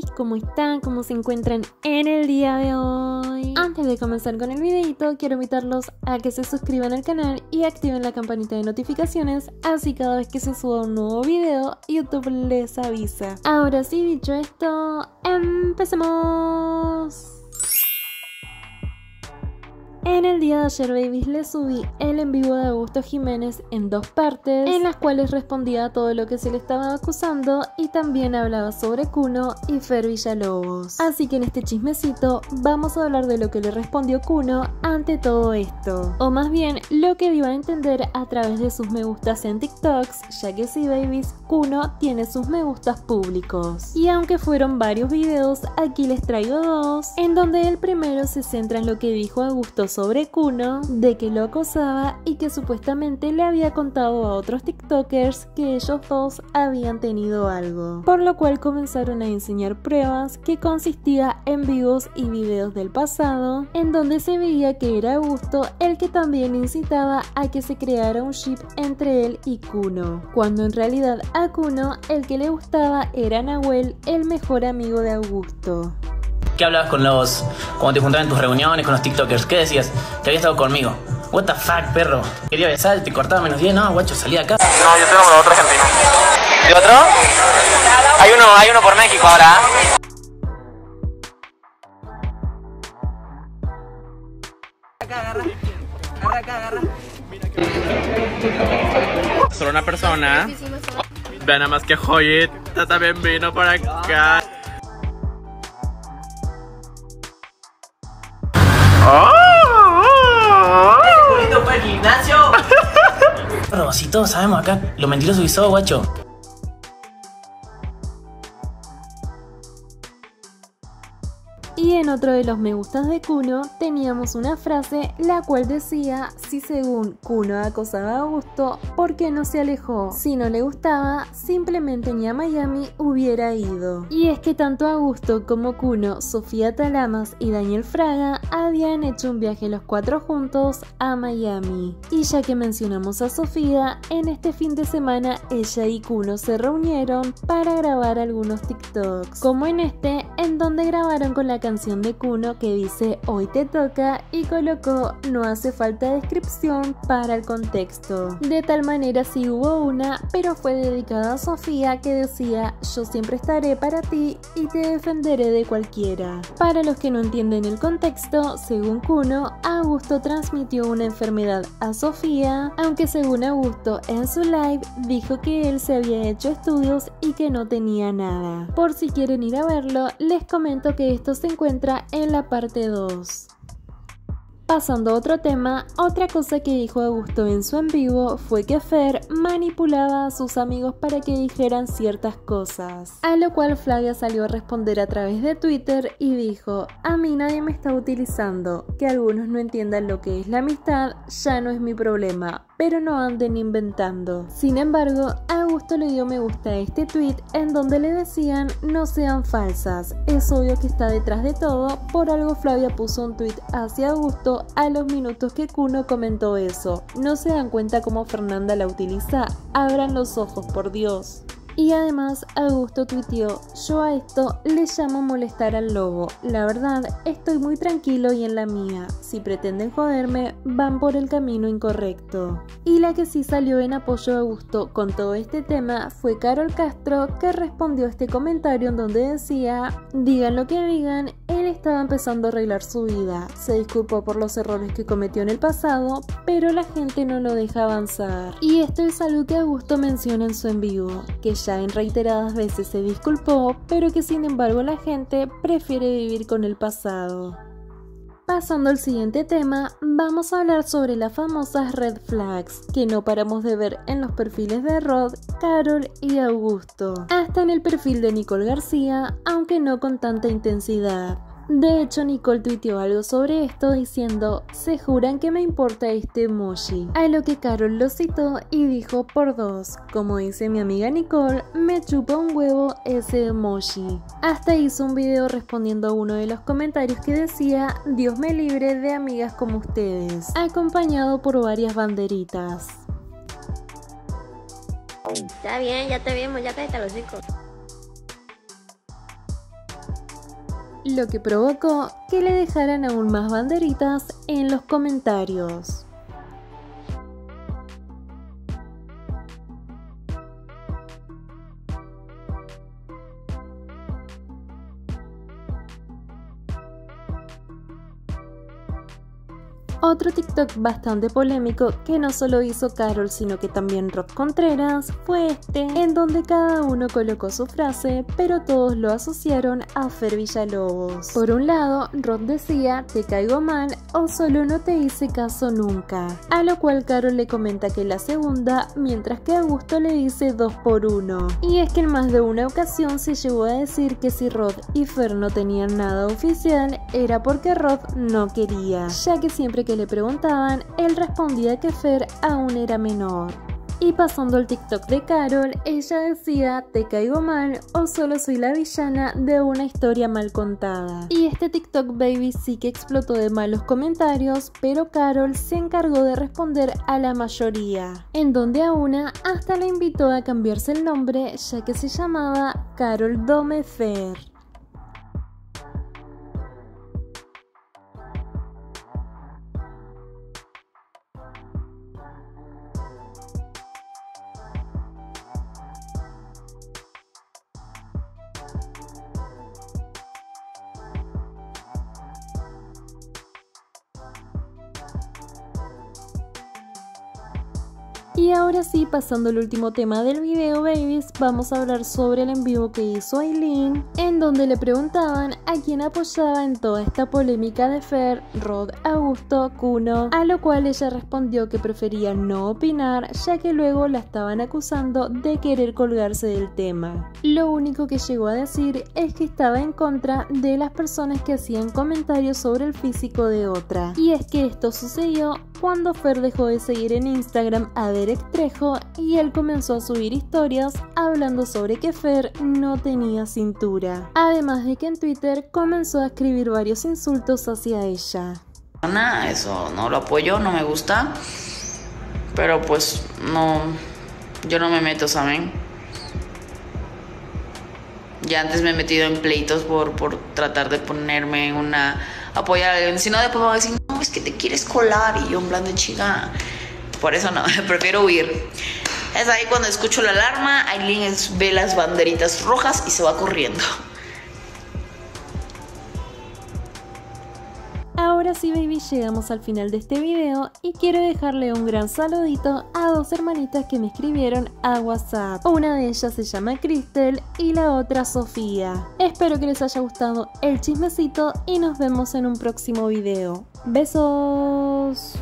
Hey, ¿cómo están? ¿Cómo se encuentran en el día de hoy? Antes de comenzar con el videito, quiero invitarlos a que se suscriban al canal y activen la campanita de notificaciones, así cada vez que se suba un nuevo video, YouTube les avisa. Ahora sí, dicho esto, ¡empecemos! En el día de ayer, babies, les subí el en vivo de Augusto Jiménez en dos partes, en las cuales respondía a todo lo que se le estaba acusando y también hablaba sobre Kunno y Fer Villalobos. Así que en este chismecito vamos a hablar de lo que le respondió Kunno ante todo esto, o más bien lo que dio a entender a través de sus me gustas en TikToks, ya que sí, babies, Kunno tiene sus me gustas públicos. Y aunque fueron varios videos, aquí les traigo dos, en donde el primero se centra en lo que dijo Augusto sobre Kunno, de que lo acosaba y que supuestamente le había contado a otros tiktokers que ellos dos habían tenido algo, por lo cual comenzaron a enseñar pruebas que consistía en vivos y videos del pasado, en donde se veía que era Augusto el que también incitaba a que se creara un ship entre él y Kunno, cuando en realidad a Kunno el que le gustaba era Nahuel, el mejor amigo de Augusto. ¿Qué hablabas con los... cuando te juntaban en tus reuniones con los tiktokers? ¿Qué decías? Te habías estado conmigo. What the fuck, perro. Quería besar, te cortaba menos 10. No, guacho, salí de acá. No, yo tengo con los otros argentinos. ¿De otro? Hay uno por México ahora. Acá, agarra. Agarra acá, agarra. Solo una persona. Vean nada más que joyita también vino por acá. ¿Eres para el gimnasio? Pero si todos sabemos acá lo mentiroso y todo, guacho. Y en otro de los me gustas de Kunno teníamos una frase la cual decía: si según Kunno acosaba a Augusto, ¿por qué no se alejó? Si no le gustaba, simplemente ni a Miami hubiera ido. Y es que tanto Augusto como Kunno, Sofía Talamas y Daniel Fraga habían hecho un viaje los cuatro juntos a Miami. Y ya que mencionamos a Sofía, en este fin de semana ella y Kunno se reunieron para grabar algunos TikToks, como en este, en donde grabaron con la canción de Kunno que dice "Hoy te toca" y colocó "No hace falta descripción para el contexto". De tal manera sí hubo una, pero fue dedicada a Sofía, que decía "Yo siempre estaré para ti y te defenderé de cualquiera". Para los que no entienden el contexto, según Kunno, Augusto transmitió una enfermedad a Sofía, aunque según Augusto en su live dijo que él se había hecho estudios y que no tenía nada. Por si quieren ir a verlo, les comento que esto se encuentra en la parte 2. Pasando a otro tema, otra cosa que dijo Augusto en su en vivo fue que Fer manipulaba a sus amigos para que dijeran ciertas cosas, a lo cual Flavia salió a responder a través de Twitter y dijo: "A mí nadie me está utilizando, que algunos no entiendan lo que es la amistad ya no es mi problema, pero no anden inventando". Sin embargo, Augusto le dio me gusta a este tweet en donde le decían: "No sean falsas, es obvio que está detrás de todo, por algo Flavia puso un tweet hacia Augusto a los minutos que Kunno comentó eso. No se dan cuenta cómo Fernanda la utiliza, abran los ojos, por Dios". Y además Augusto tuiteó: "Yo a esto le llamo molestar al lobo, la verdad estoy muy tranquilo y en la mía, si pretenden joderme van por el camino incorrecto". Y la que sí salió en apoyo a Augusto con todo este tema fue Carol Castro, que respondió a este comentario en donde decía: "Digan lo que digan, él estaba empezando a arreglar su vida, se disculpó por los errores que cometió en el pasado, pero la gente no lo deja avanzar". Y esto es algo que Augusto menciona en su en vivo, que ya en reiteradas veces se disculpó, pero que sin embargo la gente prefiere vivir con el pasado. Pasando al siguiente tema, vamos a hablar sobre las famosas red flags que no paramos de ver en los perfiles de Rod, Carol y Augusto, hasta en el perfil de Nicole García, aunque no con tanta intensidad. De hecho, Nicole tuiteó algo sobre esto diciendo: "Se juran que me importa este emoji", a lo que Carol lo citó y dijo: "Por dos, como dice mi amiga Nicole, me chupa un huevo ese emoji". Hasta hizo un video respondiendo a uno de los comentarios que decía: "Dios me libre de amigas como ustedes", acompañado por varias banderitas. Está bien, ya te vimos, ya cállate los hocico. lo que provocó que le dejaran aún más banderitas en los comentarios. Otro TikTok bastante polémico que no solo hizo Carol sino que también Rod Contreras fue este, en donde cada uno colocó su frase, pero todos lo asociaron a Fer Villalobos. Por un lado, Rod decía "te caigo mal" o "solo no te hice caso nunca", a lo cual Carol le comenta que la segunda, mientras que Augusto le dice 2 por 1. Y es que en más de una ocasión se llegó a decir que si Rod y Fer no tenían nada oficial era porque Rod no quería, ya que siempre que le preguntaban, él respondía que Fer aún era menor. Y pasando al TikTok de Carol, ella decía "te caigo mal" o "solo soy la villana de una historia mal contada". Y este TikTok baby sí que explotó de malos comentarios, pero Carol se encargó de responder a la mayoría, en donde a una hasta la invitó a cambiarse el nombre, ya que se llamaba Carol Dome Fer. Y ahora sí, pasando al último tema del video, babies, vamos a hablar sobre el en vivo que hizo Aylin, en donde le preguntaban a quién apoyaba en toda esta polémica de Fer, Rod, Augusto, Kunno, a lo cual ella respondió que prefería no opinar, ya que luego la estaban acusando de querer colgarse del tema. Lo único que llegó a decir es que estaba en contra de las personas que hacían comentarios sobre el físico de otra. Y es que esto sucedió cuando Fer dejó de seguir en Instagram a Derek Trejo y él comenzó a subir historias hablando sobre que Fer no tenía cintura, además de que en Twitter comenzó a escribir varios insultos hacia ella. Nada, eso no lo apoyo, no me gusta, pero pues no, yo no me meto, ¿saben? Ya antes me he metido en pleitos por tratar de ponerme en una, apoyar a alguien, si no después me va a decir "no, es que te quieres colar", y yo en plan de "chica, por eso no", prefiero huir. Es ahí cuando escucho la alarma, Aylin ve las banderitas rojas y se va corriendo. Ahora sí, baby, llegamos al final de este video y quiero dejarle un gran saludito a dos hermanitas que me escribieron a WhatsApp. Una de ellas se llama Crystal y la otra Sofía. Espero que les haya gustado el chismecito y nos vemos en un próximo video. Besos.